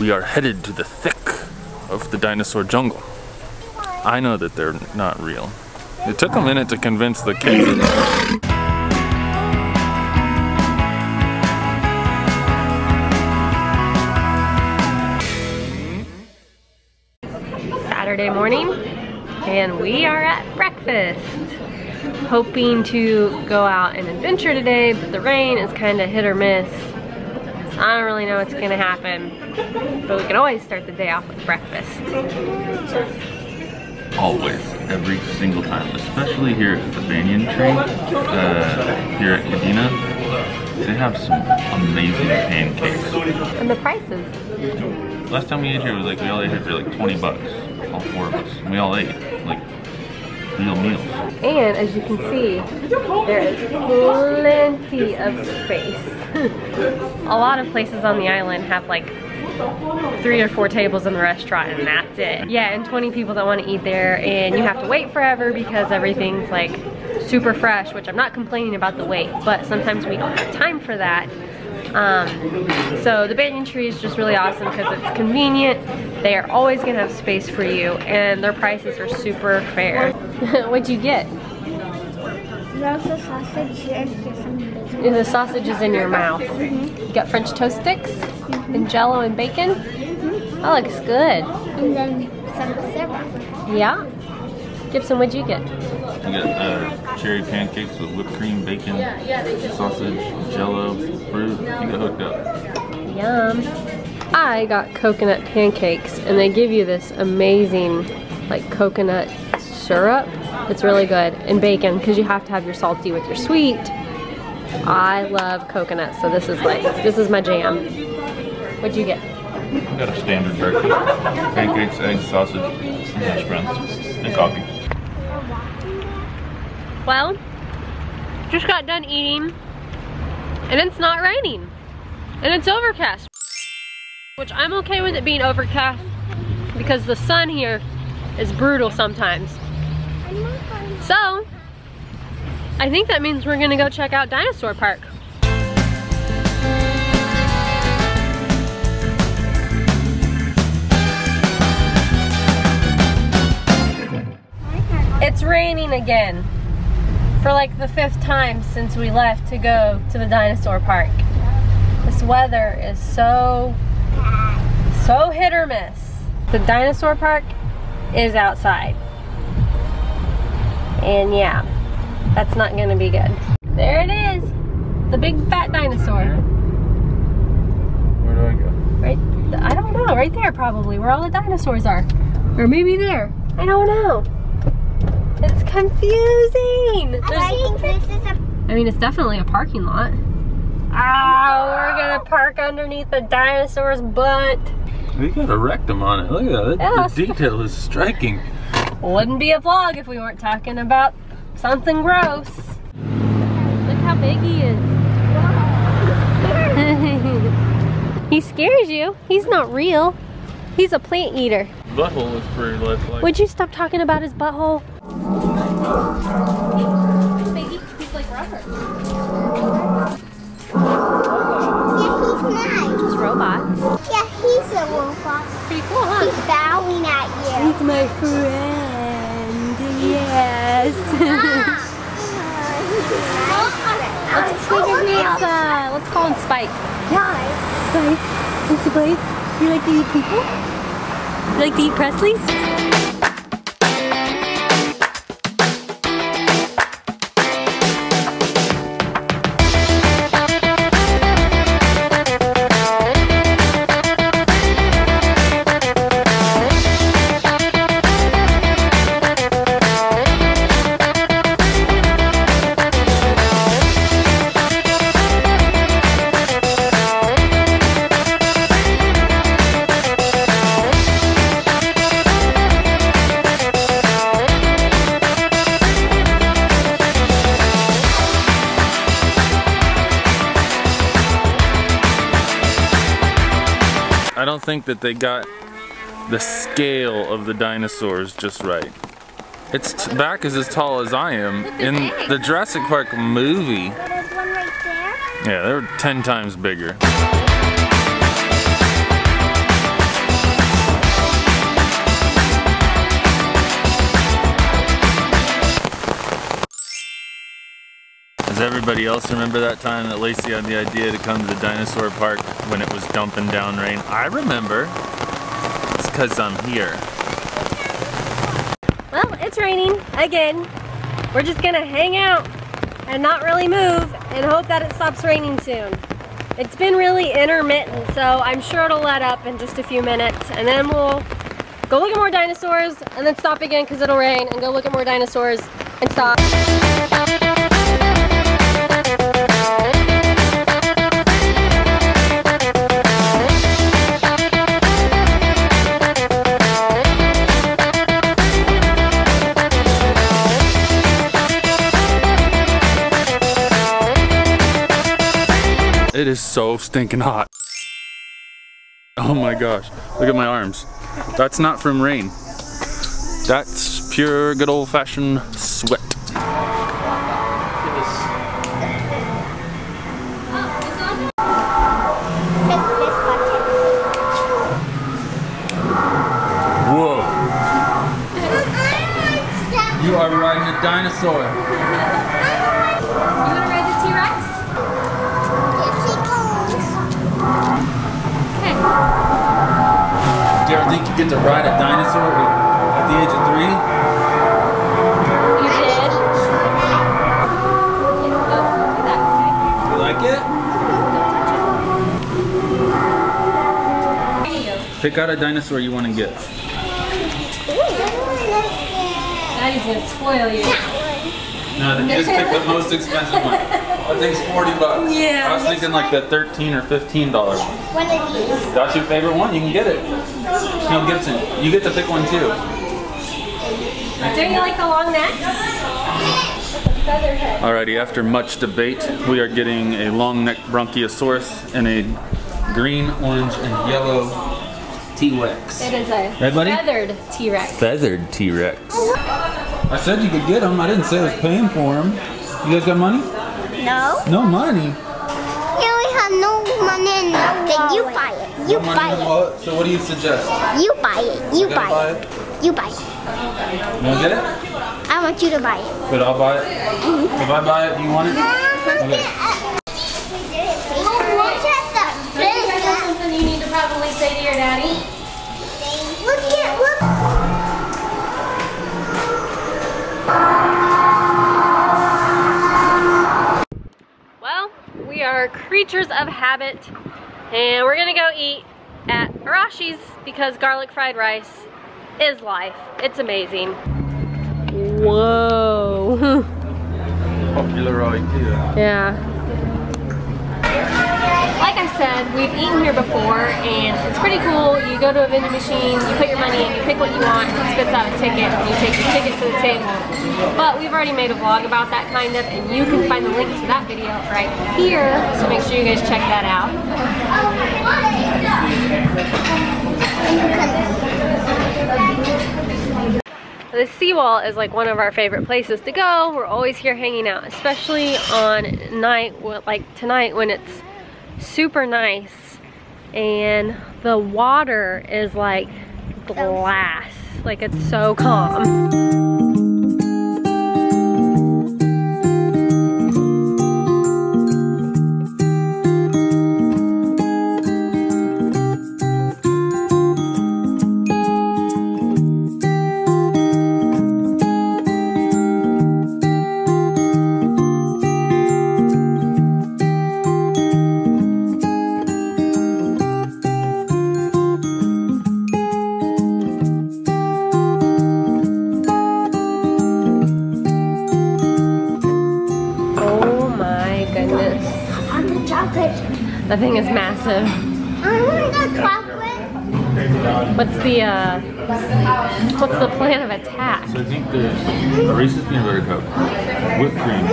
We are headed to the thick of the dinosaur jungle. I know that they're not real. It took a minute to convince the kids. Saturday morning, and we are at breakfast. Hoping to go out and adventure today, but the rain is kind of hit or miss. I don't really know what's gonna happen, but we can always start the day off with breakfast. Always, every single time, especially here at the banyan tree, here at Kadena, they have some amazing pancakes. And the prices. Last time we ate here, was like we all ate here for like 20 bucks, all four of us. We all ate like real meals. And as you can see, there is plenty of space. A lot of places on the island have like 3 or 4 tables in the restaurant and that's it. Yeah, and 20 people that want to eat there, and you have to wait forever because everything's like super fresh, which I'm not complaining about the wait, but sometimes we don't have time for that. So the banyan tree is just really awesome because it's convenient. They are always going to have space for you and their prices are super fair. What'd you get? There's a sausage here. The sausage is in your mouth. Mm-hmm. You got French toast sticks, mm-hmm, and jello and bacon. Mm-hmm. That looks good. And then some syrup. Yeah. Gibson, what'd you get? I got cherry pancakes with whipped cream, bacon, sausage, jello, fruit. You got hooked up. Yum. I got coconut pancakes, and they give you this amazing like coconut syrup. It's really good. And bacon, because you have to have your salty with your sweet. I love coconut, so this is like, this is my jam. What'd you get? I got a standard breakfast. Pancakes, eggs, sausage, hash browns, and coffee. Well, just got done eating, and it's not raining. And it's overcast. Which I'm okay with it being overcast, because the sun here is brutal sometimes. So, I think that means we're gonna go check out Dinosaur Park. It's raining again for like the 5th time since we left to go to the dinosaur park. This weather is so hit or miss. The dinosaur park is outside. And yeah, that's not gonna be good. There it is, the big fat dinosaur. Where do I go? Right, I don't know, right there probably, where all the dinosaurs are. Or maybe there, I don't know. It's confusing. I mean, it's definitely a parking lot. Oh, we're gonna park underneath the dinosaur's butt. We got a rectum on it, look at that, yeah, the detail is striking. Wouldn't be a vlog if we weren't talking about something gross. Look how big he is. He scares you. He's not real. He's a plant eater. Butthole is pretty lifelike. Would you stop talking about his butthole? He's like rubber. Yeah, he's nice. Just robots. Yeah, he's a robot. Pretty cool, huh? He's bowing at you. He's my friend. Yes. Let's call his name. Let's call him Spike. Yeah. Spike. Mr. Blaze, you like to eat people? You like to eat Presley's? I don't think that they got the scale of the dinosaurs just right. Its back is as tall as I am. In the Jurassic Park movie, there's one right there. Yeah, they were 10 times bigger. Anybody else remember that time that Lacey had the idea to come to the dinosaur park when it was dumping down rain? I remember. It's because I'm here. Well, it's raining again. We're just gonna hang out and not really move and hope that it stops raining soon. It's been really intermittent, so I'm sure it'll let up in just a few minutes, and then we'll go look at more dinosaurs and then stop again because it'll rain, and go look at more dinosaurs and stop. It is so stinking hot. Oh my gosh, look at my arms. That's not from rain. That's pure good old fashioned sweat. Whoa. You are riding a dinosaur. You wanna ride the T-Rex? Do you ever think you get to ride a dinosaur at the age of 3? You did. You like it? Pick out a dinosaur you want to get. Daddy's going to spoil you. No, the kids pick the most expensive one. I think it's $40. Yeah. I was thinking like the $13 or $15 one. One of these. That's your favorite one. You can get it. No, Gibson, you get to pick one too. Don't you like the long necks? Alrighty, after much debate, we are getting a long-necked bronchiosaurus and a green, orange, and yellow T-Rex. It is a feathered T-Rex. Feathered T-Rex. I said you could get them. I didn't say I was paying for them. You guys got money? No. No money? Yeah, we have no money. Okay, you buy it. You buy it. So what do you suggest? You buy it. You buy it. You buy it. You want to get it? I want you to buy it. But I'll buy it? Mm-hmm. If I buy it, do you want it? Okay. Something you need to probably say to your daddy. Look at, look. Well, we are creatures of habit, and we're gonna go eat at Arashi's because garlic fried rice is life. It's amazing. Whoa. Popular idea. Yeah. Like I said, we've eaten here before, and it's pretty cool. You go to a vending machine, you put your money in, you pick what you want, it spits out a ticket, and you take your ticket to the table. But we've already made a vlog about that, kind of, and you can find the link to that video right here, so make sure you guys check that out. The seawall is like one of our favorite places to go. We're always here hanging out, especially on night like tonight when it's super nice, and the water is like glass, like it's so calm. That thing is massive. I want the chocolate. What's the plan of attack? So I think there's a Reese's peanut butter cup, whipped cream,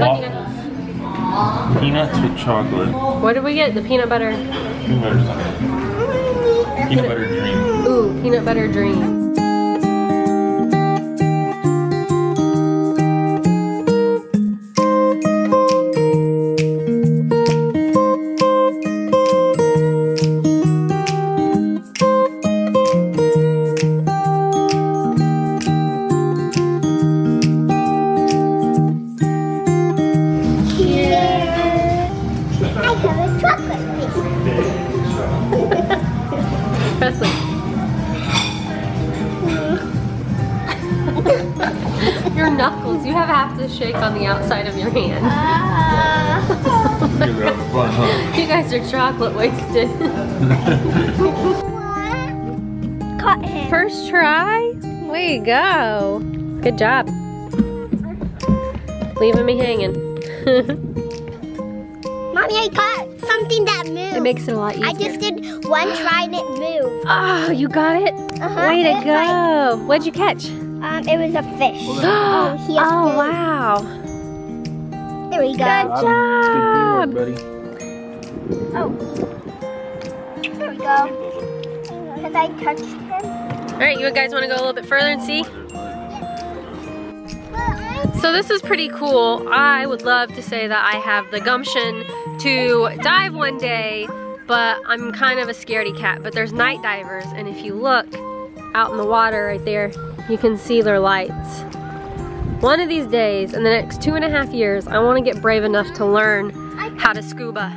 waffles, peanuts with chocolate. What did we get? The peanut butter? Peanut butter something. Peanut butter dream. Ooh, peanut butter dream. Presley. Your knuckles, you have to shake on the outside of your hand. You guys are chocolate wasted. Caught him. First try? Way to go. Good job. Leaving me hanging. Mommy, I got something that moves. It makes it a lot easier. I just did one try and it moved. Oh, you got it? Way to go. Like, what'd you catch? It was a fish. Oh, wow. There we go. Good job. Good teamwork, buddy. Oh. There we go. Because I touched him. All right, you guys want to go a little bit further and see? So this is pretty cool. I would love to say that I have the gumption to dive one day, but I'm kind of a scaredy cat. But there's night divers, and if you look out in the water right there, you can see their lights. One of these days, in the next 2.5 years, I want to get brave enough to learn how to scuba.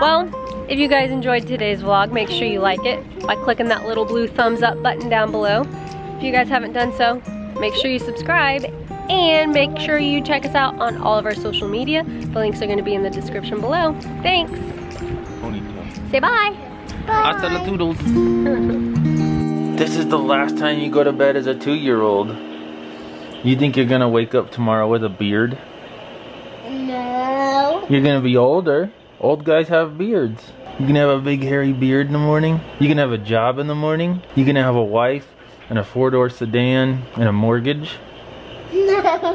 Well, if you guys enjoyed today's vlog, make sure you like it by clicking that little blue thumbs up button down below. If you guys haven't done so, make sure you subscribe and make sure you check us out on all of our social media. The links are going to be in the description below. Thanks. Bonita. Say bye. Bye. Hasta la toodles. This is the last time you go to bed as a 2-year-old. You think you're going to wake up tomorrow with a beard? No. You're going to be older. Old guys have beards. You can have a big hairy beard in the morning. You can have a job in the morning. You can have a wife. And a 4-door sedan and a mortgage? No.